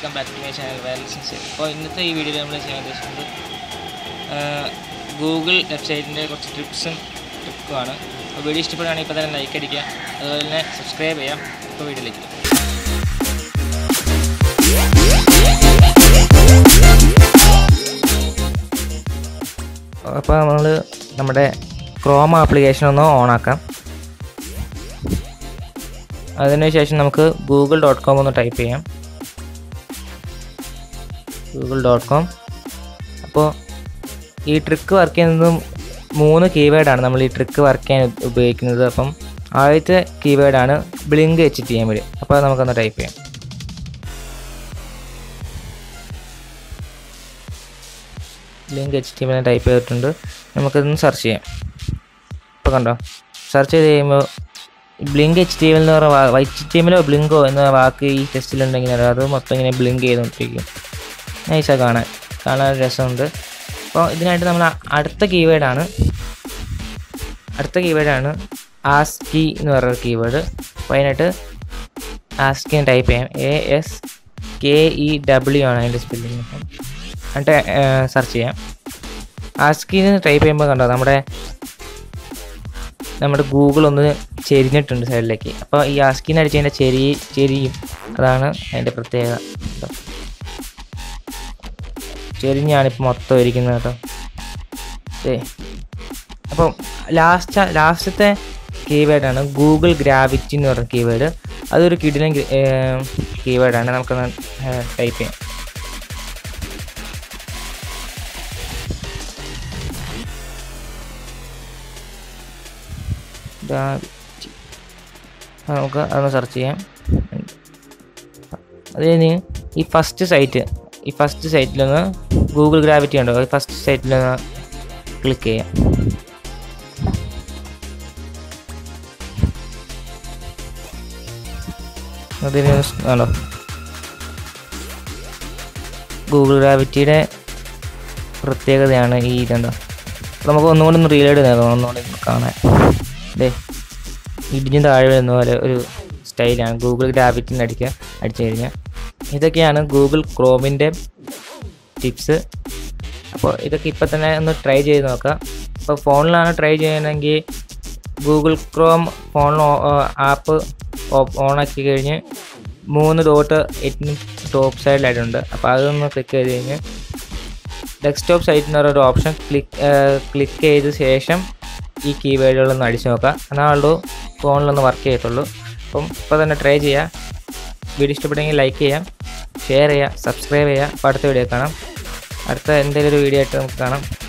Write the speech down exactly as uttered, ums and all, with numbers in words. Welcome back to my channel వైల్స్. അപ്പോൾ ഇന്നത്തെ ഈ വീഡിയോയിൽ നമ്മൾ ചെയ്യാൻ ഉദ്ദേശിക്കുന്നത് ഗൂഗിൾ വെബ്സൈറ്റിൻ്റെ കുറച്ച് ട്രിപ്സും ട്രിക്കുമാണ്. അപ്പോൾ വീഡിയോ ഇഷ്ടപ്പെടുകയാണെങ്കിൽ ഇപ്പോൾ തന്നെ ലൈക്ക് അടിക്കുക, അതുപോലെ തന്നെ സബ്സ്ക്രൈബ് ചെയ്യാം. ഇപ്പോൾ വീഡിയോയിലേക്ക്. അപ്പോൾ നമ്മൾ നമ്മുടെ ക്രോം ആപ്ലിക്കേഷൻ ഒന്ന് ഓണാക്കാം. അതിനുശേഷം നമുക്ക് ഗൂഗിൾ ഡോട്ട് കോം ഒന്ന് ടൈപ്പ് ചെയ്യാം, ഗൂഗിൾ ഡോട്ട് കോം. അപ്പോൾ ഈ ട്രിക്ക് വർക്ക് ചെയ്യുന്നതും മൂന്ന് കീവേഡാണ് നമ്മൾ ഈ ട്രിക്ക് വർക്ക് ചെയ്യാൻ ഉപയോഗിക്കുന്നത്. അപ്പം ആദ്യത്തെ കീവേഡാണ് blink H T M L. അപ്പോൾ അത് നമുക്കൊന്ന് ടൈപ്പ് ചെയ്യാം. Blink H T M L type ചെയ്തിട്ടുണ്ട്, നമുക്കിതൊന്ന് സെർച്ച് ചെയ്യാം. ഇപ്പോൾ കണ്ടോ, സെർച്ച് ചെയ്ത് കഴിയുമ്പോൾ blink H T M L എന്ന് പറഞ്ഞാൽ എച്ച് ടി എം എല്ലോ ബ്ലിങ്കോ എന്ന വാക്ക് ഈ ടെസ്റ്റിലുണ്ടെങ്കിൽ അത് മൊത്തം ഇങ്ങനെ ബ്ലിങ്ക് ചെയ്തുകൊണ്ടിരിക്കും. നൈസാണ് കാണാൻ, കാണാൻ രസമുണ്ട്. അപ്പോൾ ഇതിനായിട്ട് നമ്മൾ അടുത്ത കീവേഡാണ് അടുത്ത കീവേഡാണ് ആസ്കി എന്ന് പറയുന്ന കീവേഡ്. അപ്പോൾ അതിനായിട്ട് ആസ്കി ടൈപ്പ് ചെയ്യാം, A S K E W ആണ് അതിൻ്റെ സ്പെല്ലിങ്. എന്നിട്ട് സെർച്ച് ചെയ്യാം. ആസ്കിന്ന് ടൈപ്പ് ചെയ്യുമ്പോൾ കണ്ടോ നമ്മുടെ നമ്മുടെ ഗൂഗിൾ ഒന്ന് ചെരിഞ്ഞിട്ടുണ്ട് സൈഡിലേക്ക്. അപ്പോൾ ഈ ആസ്കിന്ന് അടിച്ച് കഴിഞ്ഞാൽ ചെരി ചെരിയും അതാണ് അതിൻ്റെ പ്രത്യേകത. ചെരിഞ്ഞാണിപ്പോൾ മൊത്തം ഇരിക്കുന്നത് കേട്ടോ. ഏ അപ്പം ലാസ്റ്റ് ലാസ്റ്റത്തെ കീവേഡാണ് ഗൂഗിൾ ഗ്രാവിറ്റി എന്ന് പറയുന്ന കീവേഡ്. അതൊരു കിടിലൻ കീവേഡാണ്, നമുക്കൊന്ന് ടൈപ്പ് ചെയ്യാം. ഗ്രാവിറ്റി നമുക്ക് അതൊന്ന് സെർച്ച് ചെയ്യാം. അത് കഴിഞ്ഞ് ഈ ഫസ്റ്റ് സൈറ്റ് ഈ ഫസ്റ്റ് സൈറ്റിലൊന്ന് ഗൂഗിൾ ഗ്രാവിറ്റി ഉണ്ടോ, ഈ ഫസ്റ്റ് സൈറ്റിലൊന്ന് ക്ലിക്ക് ചെയ്യാം. അതിന് ആണോ ഗൂഗിൾ ഗ്രാവിറ്റിയുടെ പ്രത്യേകതയാണ് ഈ ഇതുണ്ടോ. നമുക്ക് ഒന്നുകൂടി ഒന്ന് റീലോഡ് ചെയ്യണം, ഒന്നുകൂടി കാണാൻ. അതെ, ഇടിഞ്ഞ് താഴെ വരുന്ന പോലെ ഒരു സ്റ്റൈലാണ് ഗൂഗിൾ ഗ്രാവിറ്റിന്ന് അടിക്കുക അടിച്ചു കഴിഞ്ഞാൽ. ഇതൊക്കെയാണ് ഗൂഗിൾ ക്രോമിൻ്റെ ടിപ്സ്. അപ്പോൾ ഇതൊക്കെ ഇപ്പം തന്നെ ഒന്ന് ട്രൈ ചെയ്ത് നോക്കാം. ഇപ്പോൾ ഫോണിലാണ് ട്രൈ ചെയ്യണമെങ്കിൽ ഗൂഗിൾ ക്രോം ഫോണിൽ ആപ്പ് ഓണാക്കി കഴിഞ്ഞ് മൂന്ന് ഡോട്ട് എറ്റിന് ടോപ്പ് സൈഡിലായിട്ടുണ്ട്. അപ്പോൾ അതൊന്ന് ക്ലിക്ക് ചെയ്ത് കഴിഞ്ഞ് ഡെസ്ക്ടോപ്പ് സൈറ്റിൽ നിന്ന് ഒരു ഓപ്ഷൻ ക്ലിക്ക് ക്ലിക്ക് ചെയ്ത ശേഷം ഈ കീവേഡുകളൊന്ന് അടിച്ചു നോക്കാം. എന്നാളുള്ളൂ ഫോണിലൊന്ന് വർക്ക് ചെയ്തിട്ടുള്ളൂ. അപ്പം ഇപ്പോൾ തന്നെ ട്രൈ ചെയ്യുക. വീഡിയോ ഇഷ്ടപ്പെട്ടെങ്കിൽ ലൈക്ക് ചെയ്യാം, ഷെയർ ചെയ്യുക, സബ്സ്ക്രൈബ് ചെയ്യുക. അപ്പോൾ അടുത്ത വീഡിയോ കാണാം, അടുത്ത എന്തെങ്കിലും ഒരു വീഡിയോ ആയിട്ട് നമുക്ക് കാണാം.